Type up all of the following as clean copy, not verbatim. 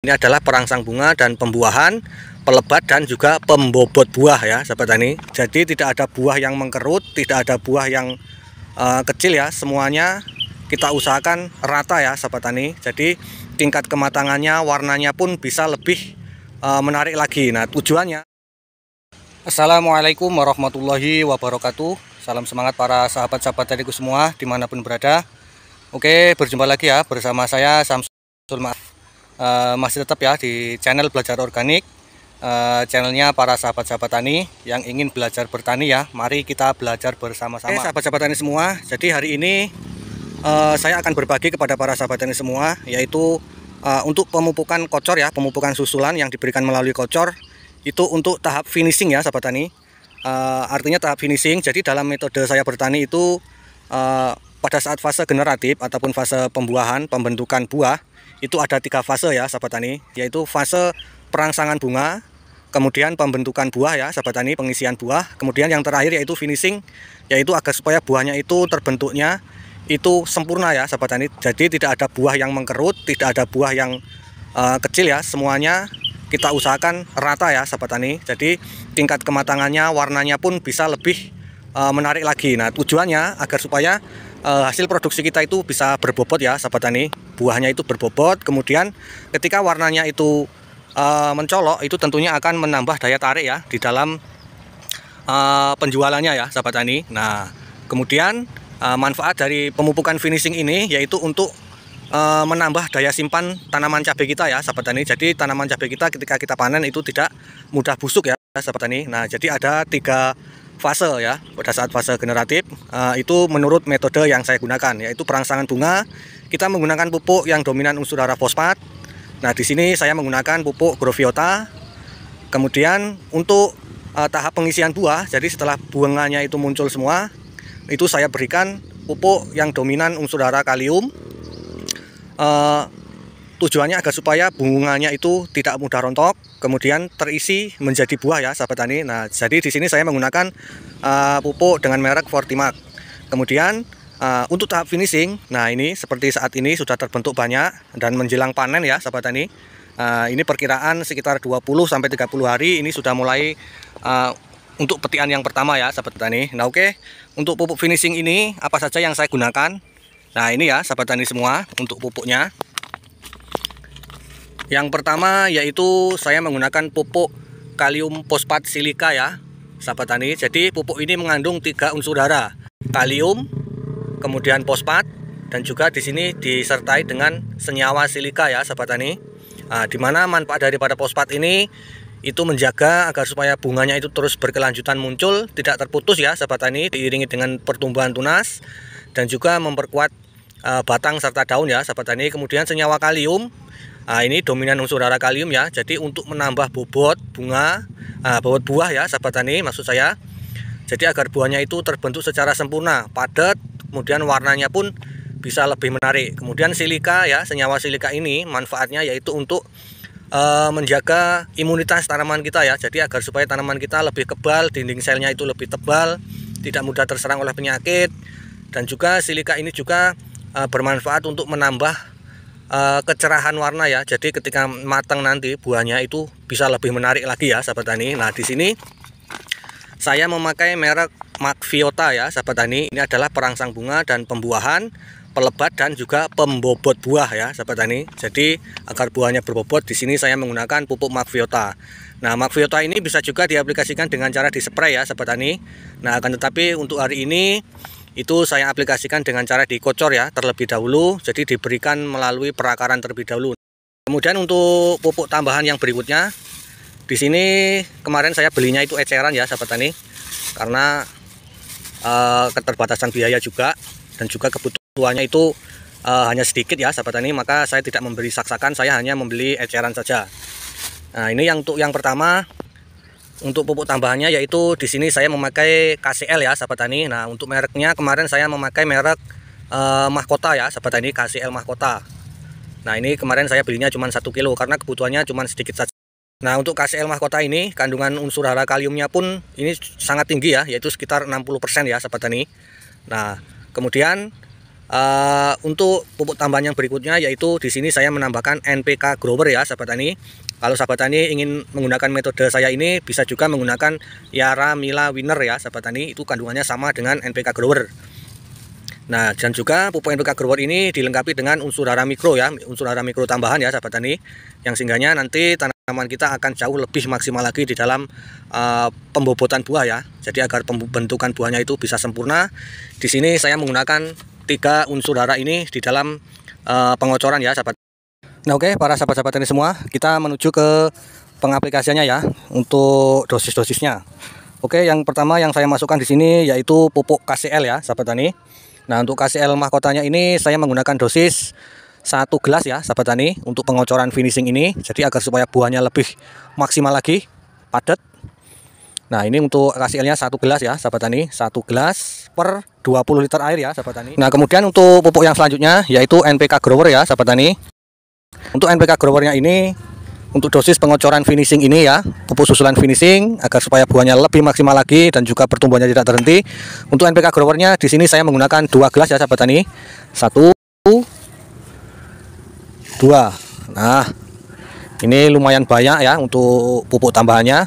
Ini adalah perangsang bunga dan pembuahan, pelebat dan juga pembobot buah ya sahabat tani. Jadi tidak ada buah yang mengkerut, tidak ada buah yang kecil ya. Semuanya kita usahakan rata ya sahabat tani. Jadi tingkat kematangannya, warnanya pun bisa lebih menarik lagi. Nah tujuannya. Assalamualaikum warahmatullahi wabarakatuh. Salam semangat para sahabat-sahabat taniku semua dimanapun berada. Oke, berjumpa lagi ya bersama saya Samsul Mesuji. Masih tetap ya di channel Belajar Organik, channelnya para sahabat-sahabat tani yang ingin belajar bertani ya. Mari kita belajar bersama-sama. Oke, sahabat-sahabat tani semua, jadi hari ini saya akan berbagi kepada para sahabat tani semua, yaitu untuk pemupukan kocor ya, pemupukan susulan yang diberikan melalui kocor itu untuk tahap finishing ya sahabat tani. Artinya tahap finishing, jadi dalam metode saya bertani itu pada saat fase generatif ataupun fase pembuahan, pembentukan buah itu ada 3 fase ya sahabat tani, yaitu fase perangsangan bunga, kemudian pembentukan buah ya sahabat tani, pengisian buah, kemudian yang terakhir yaitu finishing, yaitu agar supaya buahnya itu terbentuknya itu sempurna ya sahabat tani. Jadi tidak ada buah yang mengkerut, tidak ada buah yang kecil ya, semuanya kita usahakan rata ya sahabat tani. Jadi tingkat kematangannya, warnanya pun bisa lebih menarik lagi. Nah tujuannya agar supaya hasil produksi kita itu bisa berbobot ya sahabat tani, buahnya itu berbobot, kemudian ketika warnanya itu mencolok itu tentunya akan menambah daya tarik ya di dalam penjualannya ya sahabat tani. Nah kemudian manfaat dari pemupukan finishing ini yaitu untuk menambah daya simpan tanaman cabai kita ya sahabat tani. Jadi tanaman cabai kita ketika kita panen itu tidak mudah busuk ya sahabat tani. Nah jadi ada 3 fase ya. Pada saat fase generatif itu menurut metode yang saya gunakan yaitu perangsangan bunga, kita menggunakan pupuk yang dominan unsur hara fosfat. Nah di sini saya menggunakan pupuk Maxviota. Kemudian untuk tahap pengisian buah, jadi setelah bunganya itu muncul semua, itu saya berikan pupuk yang dominan unsur hara kalium. Tujuannya agar supaya bunganya itu tidak mudah rontok, kemudian terisi menjadi buah ya sahabat tani. Nah jadi di sini saya menggunakan pupuk dengan merek Fortimax. Kemudian untuk tahap finishing, nah ini seperti saat ini sudah terbentuk banyak dan menjelang panen ya sahabat tani. Ini perkiraan sekitar 20-30 hari ini sudah mulai untuk petian yang pertama ya sahabat tani. Nah oke, untuk pupuk finishing ini apa saja yang saya gunakan? Nah ini ya sahabat tani semua untuk pupuknya. Yang pertama yaitu saya menggunakan pupuk kalium fosfat silika ya sahabat tani. Jadi pupuk ini mengandung 3 unsur hara, kalium, kemudian fosfat, dan juga di sini disertai dengan senyawa silika ya sahabat tani. Dimana manfaat daripada fosfat ini itu menjaga agar supaya bunganya itu terus berkelanjutan muncul, tidak terputus ya sahabat tani, diiringi dengan pertumbuhan tunas dan juga memperkuat batang serta daun ya sahabat tani. Kemudian senyawa kalium, ini dominan unsur hara kalium ya. Jadi untuk menambah bobot bunga, bobot buah ya sahabat tani maksud saya. Jadi agar buahnya itu terbentuk secara sempurna, padat, kemudian warnanya pun bisa lebih menarik. Kemudian silika ya, senyawa silika ini manfaatnya yaitu untuk menjaga imunitas tanaman kita ya. Jadi agar supaya tanaman kita lebih kebal, dinding selnya itu lebih tebal, tidak mudah terserang oleh penyakit. Dan juga silika ini juga bermanfaat untuk menambah kecerahan warna ya. Jadi ketika matang nanti buahnya itu bisa lebih menarik lagi ya sahabat tani. Nah di sini saya memakai merek Maxviota ya sahabat tani. Ini adalah perangsang bunga dan pembuahan, pelebat dan juga pembobot buah ya sahabat tani. Jadi agar buahnya berbobot, di sini saya menggunakan pupuk Maxviota. Nah Maxviota ini bisa juga diaplikasikan dengan cara dispray ya sahabat tani. Nah akan tetapi untuk hari ini itu saya aplikasikan dengan cara dikocor ya terlebih dahulu, jadi diberikan melalui perakaran terlebih dahulu. Kemudian untuk pupuk tambahan yang berikutnya, di sini kemarin saya belinya itu eceran ya sahabat tani, karena keterbatasan biaya juga dan juga kebutuhannya itu hanya sedikit ya sahabat tani, maka saya tidak membeli saksakan, saya hanya membeli eceran saja. Nah ini yang untuk yang pertama. Untuk pupuk tambahannya yaitu di sini saya memakai KCL ya sahabat tani. Nah untuk mereknya kemarin saya memakai merek Mahkota ya sahabat tani, KCL Mahkota. Nah ini kemarin saya belinya cuma 1 kilo karena kebutuhannya cuma sedikit saja. Nah untuk KCL Mahkota ini kandungan unsur hara kaliumnya pun ini sangat tinggi ya, yaitu sekitar 60% ya sahabat tani. Nah kemudian Untuk pupuk tambahan yang berikutnya yaitu di sini saya menambahkan NPK grower ya sahabat tani. Kalau sahabat tani ingin menggunakan metode saya ini bisa juga menggunakan Yara Mila Winner ya sahabat tani, itu kandungannya sama dengan NPK grower. Nah, dan juga pupuk NPK grower ini dilengkapi dengan unsur hara mikro ya, unsur hara mikro tambahan ya sahabat tani, yang sehingga nanti tanaman kita akan jauh lebih maksimal lagi di dalam pembobotan buah ya. Jadi agar pembentukan buahnya itu bisa sempurna, di sini saya menggunakan 3 unsur hara ini di dalam pengocoran ya sahabat. Nah oke, para sahabat-sahabat ini semua, kita menuju ke pengaplikasiannya ya untuk dosis-dosisnya. Oke, yang pertama yang saya masukkan di sini yaitu pupuk KCL ya sahabat tani. Nah untuk KCL mahkotanya ini saya menggunakan dosis 1 gelas ya sahabat tani untuk pengocoran finishing ini. Jadi agar supaya buahnya lebih maksimal lagi, padat. Nah ini untuk KCL-nya 1 gelas ya sahabat tani, 1 gelas per 20 liter air ya sahabat tani. Nah kemudian untuk pupuk yang selanjutnya yaitu NPK grower ya sahabat tani. Untuk NPK growernya ini untuk dosis pengocoran finishing ini ya, pupuk susulan finishing agar supaya buahnya lebih maksimal lagi dan juga pertumbuhannya tidak terhenti. Untuk NPK growernya di sini saya menggunakan 2 gelas ya sahabat tani, 1, 2. Nah ini lumayan banyak ya untuk pupuk tambahannya.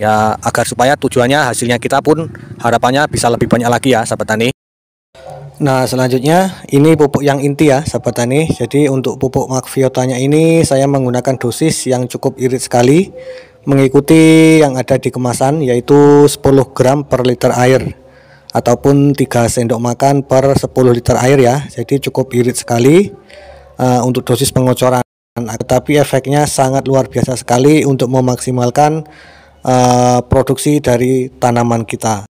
Ya, agar supaya tujuannya hasilnya kita pun harapannya bisa lebih banyak lagi ya sahabat tani. Nah selanjutnya ini pupuk yang inti ya sahabat tani. Jadi untuk pupuk Maxviotanya ini saya menggunakan dosis yang cukup irit sekali, mengikuti yang ada di kemasan yaitu 10 gram per liter air ataupun 3 sendok makan per 10 liter air ya. Jadi cukup irit sekali untuk dosis pengocoran, tetapi efeknya sangat luar biasa sekali untuk memaksimalkan produksi dari tanaman kita.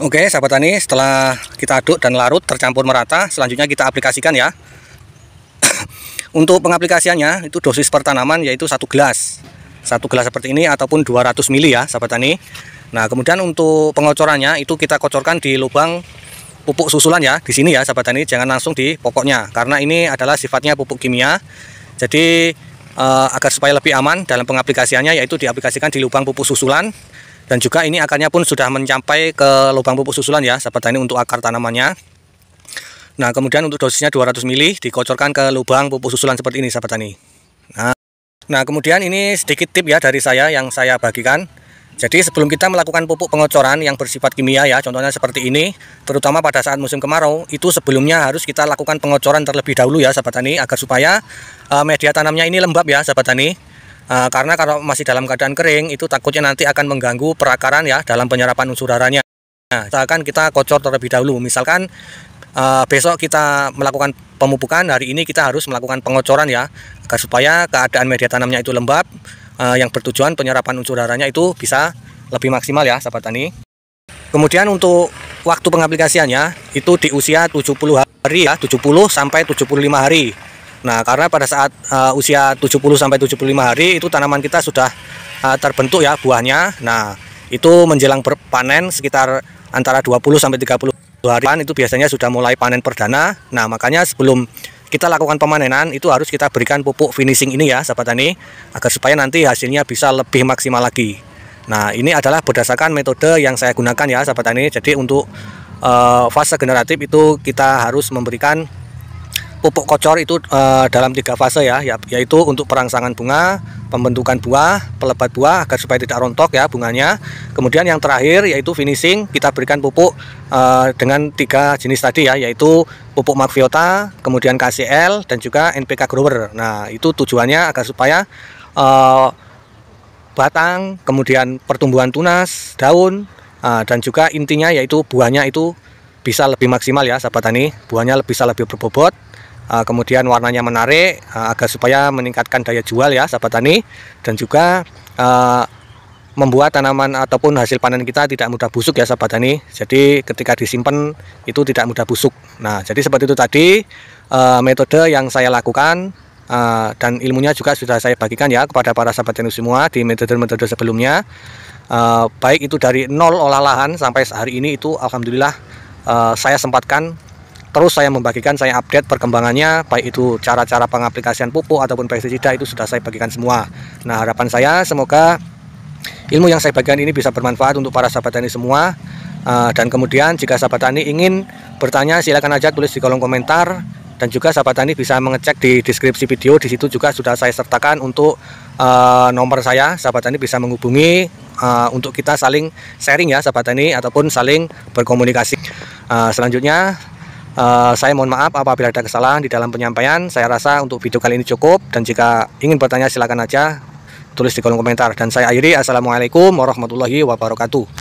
Oke sahabat tani, setelah kita aduk dan larut tercampur merata, selanjutnya kita aplikasikan ya. Untuk pengaplikasiannya itu dosis per tanaman yaitu 1 gelas, 1 gelas seperti ini ataupun 200 ml ya sahabat tani. Nah kemudian untuk pengocorannya itu kita kocorkan di lubang pupuk susulan ya, di sini ya sahabat tani, jangan langsung di pokoknya karena ini adalah sifatnya pupuk kimia. Jadi agar supaya lebih aman dalam pengaplikasiannya yaitu diaplikasikan di lubang pupuk susulan, dan juga ini akarnya pun sudah mencapai ke lubang pupuk susulan ya sahabat tani untuk akar tanamannya. Nah kemudian untuk dosisnya 200 ml dikocorkan ke lubang pupuk susulan seperti ini sahabat tani. Nah kemudian ini sedikit tip ya dari saya yang saya bagikan. Jadi sebelum kita melakukan pupuk pengocoran yang bersifat kimia ya, contohnya seperti ini, terutama pada saat musim kemarau, itu sebelumnya harus kita lakukan pengocoran terlebih dahulu ya sahabat tani, agar supaya media tanamnya ini lembab ya sahabat tani. Karena kalau masih dalam keadaan kering itu takutnya nanti akan mengganggu perakaran ya dalam penyerapan unsur haranya. Nah, misalkan kita kocor terlebih dahulu, misalkan besok kita melakukan pemupukan, hari ini kita harus melakukan pengocoran ya, agar supaya keadaan media tanamnya itu lembab, yang bertujuan penyerapan unsur haranya itu bisa lebih maksimal ya sahabat tani. Kemudian untuk waktu pengaplikasiannya itu di usia 70 hari ya, 70 sampai 75 hari. Nah karena pada saat usia 70-75 hari itu tanaman kita sudah terbentuk ya buahnya. Nah itu menjelang berpanen sekitar antara 20-30 hari itu biasanya sudah mulai panen perdana. Nah makanya sebelum kita lakukan pemanenan itu harus kita berikan pupuk finishing ini ya sahabat tani, agar supaya nanti hasilnya bisa lebih maksimal lagi. Nah ini adalah berdasarkan metode yang saya gunakan ya sahabat tani. Jadi untuk fase generatif itu kita harus memberikan pupuk kocor itu dalam 3 fase ya, yaitu untuk perangsangan bunga, pembentukan buah, pelebat buah agar supaya tidak rontok ya bunganya. Kemudian yang terakhir yaitu finishing, kita berikan pupuk dengan 3 jenis tadi ya, yaitu pupuk Maxviota, kemudian KCL dan juga NPK grower. Nah itu tujuannya agar supaya batang, kemudian pertumbuhan tunas, daun dan juga intinya yaitu buahnya itu bisa lebih maksimal ya sahabat tani, buahnya bisa lebih berbobot. Kemudian warnanya menarik agar supaya meningkatkan daya jual ya sahabat tani, dan juga membuat tanaman ataupun hasil panen kita tidak mudah busuk ya sahabat tani. Jadi ketika disimpan itu tidak mudah busuk. Nah jadi seperti itu tadi metode yang saya lakukan, dan ilmunya juga sudah saya bagikan ya kepada para sahabat tani semua di metode-metode sebelumnya. Baik itu dari 0 olah lahan sampai hari ini itu alhamdulillah saya sempatkan terus saya membagikan, saya update perkembangannya, baik itu cara-cara pengaplikasian pupuk ataupun pestisida itu sudah saya bagikan semua. Nah harapan saya semoga ilmu yang saya bagikan ini bisa bermanfaat untuk para sahabat tani semua, Dan kemudian jika sahabat tani ingin bertanya, silakan aja tulis di kolom komentar. Dan juga sahabat tani bisa mengecek di deskripsi video, di situ juga sudah saya sertakan untuk nomor saya. Sahabat tani bisa menghubungi untuk kita saling sharing ya sahabat tani, ataupun saling berkomunikasi. Selanjutnya saya mohon maaf apabila ada kesalahan di dalam penyampaian. Saya rasa untuk video kali ini cukup, dan jika ingin bertanya silakan aja tulis di kolom komentar. Dan saya akhiri, assalamualaikum warahmatullahi wabarakatuh.